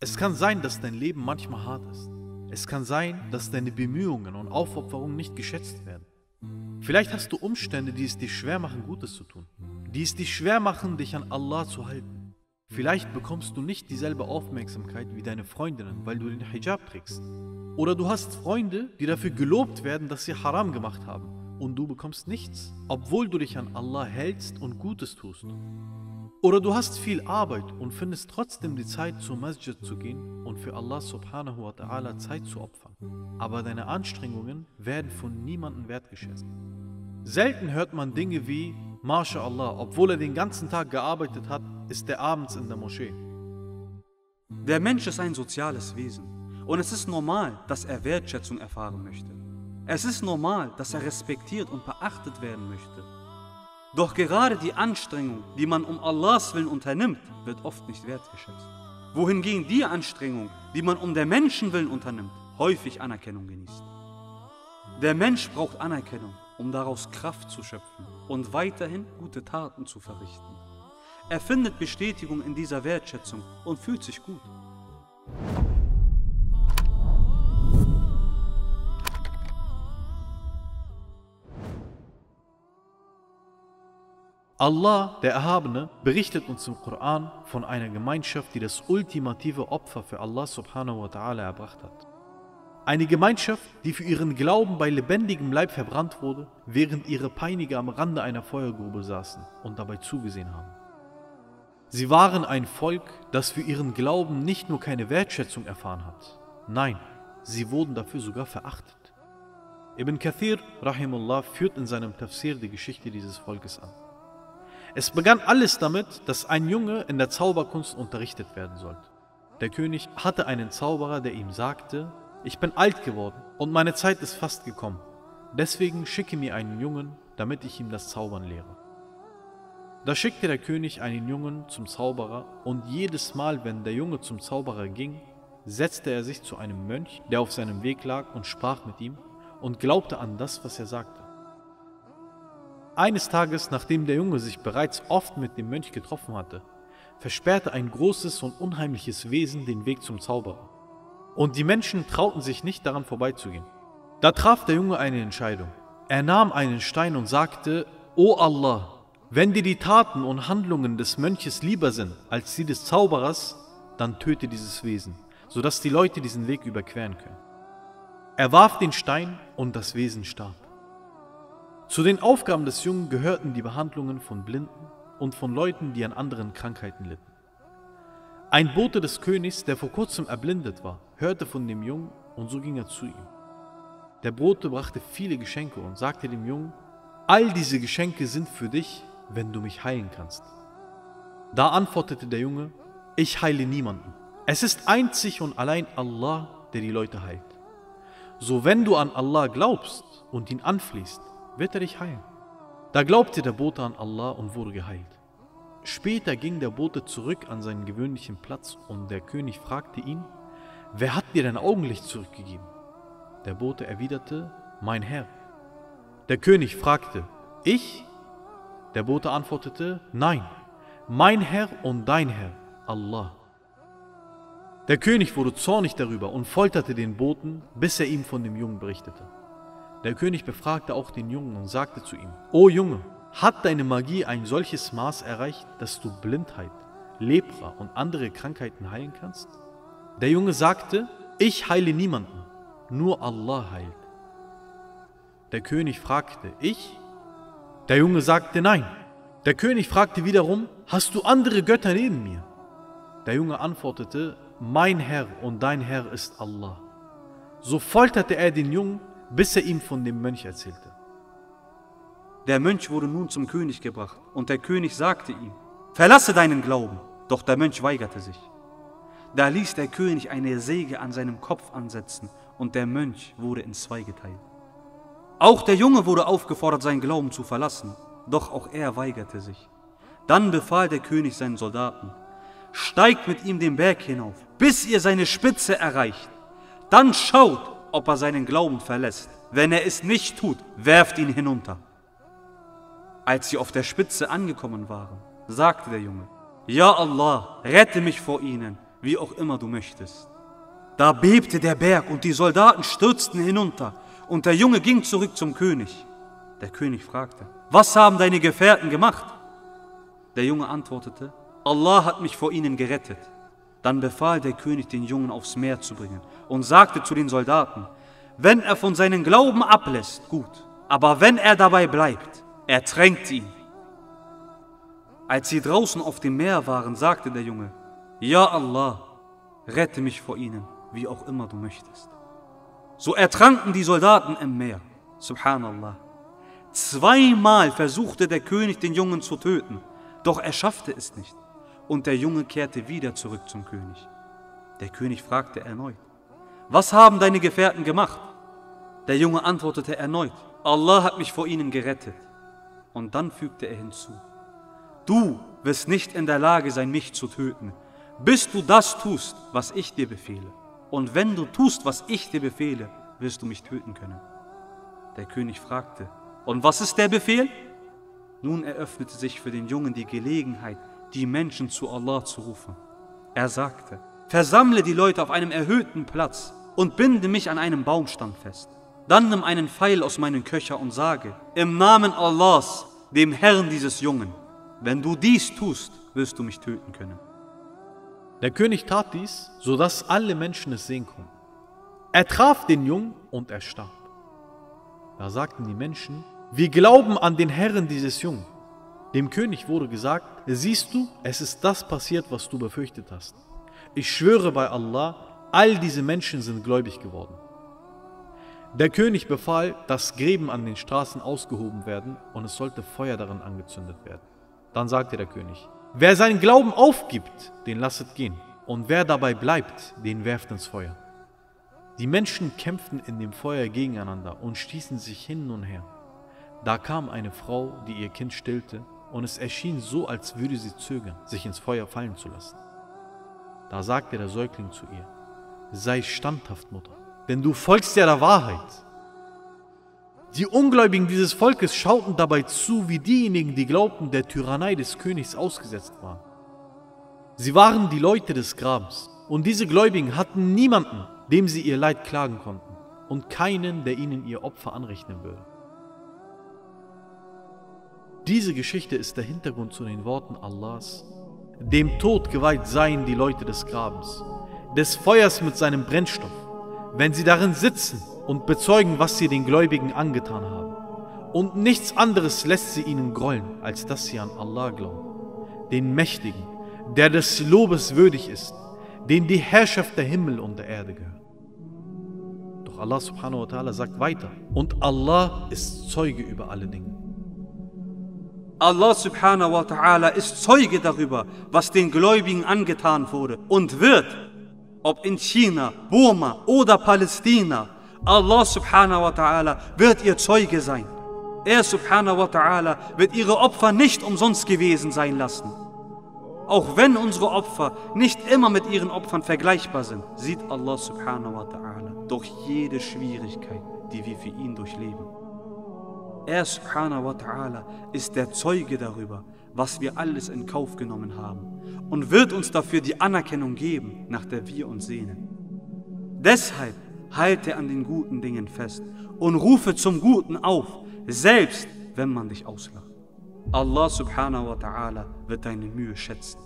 Es kann sein, dass dein Leben manchmal hart ist. Es kann sein, dass deine Bemühungen und Aufopferungen nicht geschätzt werden. Vielleicht hast du Umstände, die es dir schwer machen, Gutes zu tun. Die es dir schwer machen, dich an Allah zu halten. Vielleicht bekommst du nicht dieselbe Aufmerksamkeit wie deine Freundinnen, weil du den Hijab trägst. Oder du hast Freunde, die dafür gelobt werden, dass sie Haram gemacht haben. Und du bekommst nichts, obwohl du dich an Allah hältst und Gutes tust. Oder du hast viel Arbeit und findest trotzdem die Zeit, zur Masjid zu gehen und für Allah subhanahu wa ta'ala Zeit zu opfern. Aber deine Anstrengungen werden von niemandem wertgeschätzt. Selten hört man Dinge wie, Masha'Allah, obwohl er den ganzen Tag gearbeitet hat, ist er abends in der Moschee. Der Mensch ist ein soziales Wesen und es ist normal, dass er Wertschätzung erfahren möchte. Es ist normal, dass er respektiert und beachtet werden möchte. Doch gerade die Anstrengung, die man um Allahs Willen unternimmt, wird oft nicht wertgeschätzt. Wohingegen die Anstrengung, die man um der Menschen Willen unternimmt, häufig Anerkennung genießt. Der Mensch braucht Anerkennung, um daraus Kraft zu schöpfen und weiterhin gute Taten zu verrichten. Er findet Bestätigung in dieser Wertschätzung und fühlt sich gut. Allah, der Erhabene, berichtet uns im Koran von einer Gemeinschaft, die das ultimative Opfer für Allah subhanahu wa ta'ala erbracht hat. Eine Gemeinschaft, die für ihren Glauben bei lebendigem Leib verbrannt wurde, während ihre Peiniger am Rande einer Feuergrube saßen und dabei zugesehen haben. Sie waren ein Volk, das für ihren Glauben nicht nur keine Wertschätzung erfahren hat, nein, sie wurden dafür sogar verachtet. Ibn Kathir, rahimullah, führt in seinem Tafsir die Geschichte dieses Volkes an. Es begann alles damit, dass ein Junge in der Zauberkunst unterrichtet werden sollte. Der König hatte einen Zauberer, der ihm sagte, ich bin alt geworden und meine Zeit ist fast gekommen. Deswegen schicke mir einen Jungen, damit ich ihm das Zaubern lehre. Da schickte der König einen Jungen zum Zauberer und jedes Mal, wenn der Junge zum Zauberer ging, setzte er sich zu einem Mönch, der auf seinem Weg lag und sprach mit ihm und glaubte an das, was er sagte. Eines Tages, nachdem der Junge sich bereits oft mit dem Mönch getroffen hatte, versperrte ein großes und unheimliches Wesen den Weg zum Zauberer. Und die Menschen trauten sich nicht, daran vorbeizugehen. Da traf der Junge eine Entscheidung. Er nahm einen Stein und sagte, O Allah, wenn dir die Taten und Handlungen des Mönches lieber sind als die des Zauberers, dann töte dieses Wesen, sodass die Leute diesen Weg überqueren können. Er warf den Stein und das Wesen starb. Zu den Aufgaben des Jungen gehörten die Behandlungen von Blinden und von Leuten, die an anderen Krankheiten litten. Ein Bote des Königs, der vor kurzem erblindet war, hörte von dem Jungen und so ging er zu ihm. Der Bote brachte viele Geschenke und sagte dem Jungen, all diese Geschenke sind für dich, wenn du mich heilen kannst. Da antwortete der Junge, ich heile niemanden. Es ist einzig und allein Allah, der die Leute heilt. So wenn du an Allah glaubst und ihn anflehst, wird er dich heilen. Da glaubte der Bote an Allah und wurde geheilt. Später ging der Bote zurück an seinen gewöhnlichen Platz und der König fragte ihn, wer hat dir dein Augenlicht zurückgegeben? Der Bote erwiderte, mein Herr. Der König fragte, ich? Der Bote antwortete, nein, mein Herr und dein Herr, Allah. Der König wurde zornig darüber und folterte den Boten, bis er ihm von dem Jungen berichtete. Der König befragte auch den Jungen und sagte zu ihm, O Junge, hat deine Magie ein solches Maß erreicht, dass du Blindheit, Lepra und andere Krankheiten heilen kannst? Der Junge sagte, ich heile niemanden, nur Allah heilt. Der König fragte, ich? Der Junge sagte, nein. Der König fragte wiederum, hast du andere Götter neben mir? Der Junge antwortete, mein Herr und dein Herr ist Allah. So folterte er den Jungen, bis er ihm von dem Mönch erzählte. Der Mönch wurde nun zum König gebracht und der König sagte ihm, verlasse deinen Glauben, doch der Mönch weigerte sich. Da ließ der König eine Säge an seinem Kopf ansetzen und der Mönch wurde in zwei geteilt. Auch der Junge wurde aufgefordert, seinen Glauben zu verlassen, doch auch er weigerte sich. Dann befahl der König seinen Soldaten, steigt mit ihm den Berg hinauf, bis ihr seine Spitze erreicht, dann schaut, ob er seinen Glauben verlässt. Wenn er es nicht tut, werft ihn hinunter. Als sie auf der Spitze angekommen waren, sagte der Junge, Ja Allah, rette mich vor ihnen, wie auch immer du möchtest. Da bebte der Berg und die Soldaten stürzten hinunter, und der Junge ging zurück zum König. Der König fragte, was haben deine Gefährten gemacht? Der Junge antwortete, Allah hat mich vor ihnen gerettet. Dann befahl der König, den Jungen aufs Meer zu bringen und sagte zu den Soldaten, wenn er von seinem Glauben ablässt, gut, aber wenn er dabei bleibt, ertränkt ihn. Als sie draußen auf dem Meer waren, sagte der Junge, ja Allah, rette mich vor ihnen, wie auch immer du möchtest. So ertranken die Soldaten im Meer. Subhanallah. Zweimal versuchte der König, den Jungen zu töten, doch er schaffte es nicht. Und der Junge kehrte wieder zurück zum König. Der König fragte erneut, was haben deine Gefährten gemacht? Der Junge antwortete erneut, Allah hat mich vor ihnen gerettet. Und dann fügte er hinzu, du wirst nicht in der Lage sein, mich zu töten, bis du das tust, was ich dir befehle. Und wenn du tust, was ich dir befehle, wirst du mich töten können. Der König fragte, und was ist der Befehl? Nun eröffnete sich für den Jungen die Gelegenheit, die Menschen zu Allah zu rufen. Er sagte, versammle die Leute auf einem erhöhten Platz und binde mich an einem Baumstamm fest. Dann nimm einen Pfeil aus meinem Köcher und sage, im Namen Allahs, dem Herrn dieses Jungen, wenn du dies tust, wirst du mich töten können. Der König tat dies, sodass alle Menschen es sehen konnten. Er traf den Jungen und er starb. Da sagten die Menschen, wir glauben an den Herrn dieses Jungen. Dem König wurde gesagt, siehst du, es ist das passiert, was du befürchtet hast. Ich schwöre bei Allah, all diese Menschen sind gläubig geworden. Der König befahl, dass Gräben an den Straßen ausgehoben werden und es sollte Feuer darin angezündet werden. Dann sagte der König, wer seinen Glauben aufgibt, den lasset gehen, und wer dabei bleibt, den werft ins Feuer. Die Menschen kämpften in dem Feuer gegeneinander und stießen sich hin und her. Da kam eine Frau, die ihr Kind stillte, und es erschien so, als würde sie zögern, sich ins Feuer fallen zu lassen. Da sagte der Säugling zu ihr, sei standhaft, Mutter, denn du folgst ja der Wahrheit. Die Ungläubigen dieses Volkes schauten dabei zu, wie diejenigen, die glaubten, der Tyrannei des Königs ausgesetzt waren. Sie waren die Leute des Grabens, und diese Gläubigen hatten niemanden, dem sie ihr Leid klagen konnten, und keinen, der ihnen ihr Opfer anrechnen würde. Diese Geschichte ist der Hintergrund zu den Worten Allahs. Dem Tod geweiht seien die Leute des Grabens, des Feuers mit seinem Brennstoff, wenn sie darin sitzen und bezeugen, was sie den Gläubigen angetan haben. Und nichts anderes lässt sie ihnen grollen, als dass sie an Allah glauben, den Mächtigen, der des Lobes würdig ist, dem die Herrschaft der Himmel und der Erde gehört. Doch Allah subhanahu wa ta'ala sagt weiter, und Allah ist Zeuge über alle Dinge. Allah subhanahu wa ta'ala ist Zeuge darüber, was den Gläubigen angetan wurde und wird, ob in China, Burma oder Palästina, Allah subhanahu wa ta'ala wird ihr Zeuge sein. Er subhanahu wa ta'ala wird ihre Opfer nicht umsonst gewesen sein lassen. Auch wenn unsere Opfer nicht immer mit ihren Opfern vergleichbar sind, sieht Allah subhanahu wa ta'ala durch jede Schwierigkeit, die wir für ihn durchleben. Er subhanahu wa ta'ala ist der Zeuge darüber, was wir alles in Kauf genommen haben, und wird uns dafür die Anerkennung geben, nach der wir uns sehnen. Deshalb halte an den guten Dingen fest und rufe zum Guten auf, selbst wenn man dich auslacht. Allah subhanahu wa ta'ala wird deine Mühe schätzen.